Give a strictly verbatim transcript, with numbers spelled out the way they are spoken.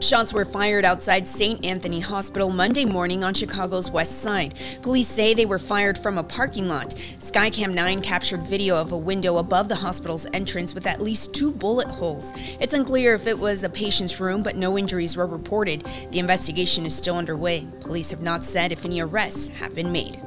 Shots were fired outside Saint Anthony Hospital Monday morning on Chicago's West Side. Police say they were fired from a parking lot. Skycam nine captured video of a window above the hospital's entrance with at least two bullet holes. It's unclear if it was a patient's room, but no injuries were reported. The investigation is still underway. Police have not said if any arrests have been made.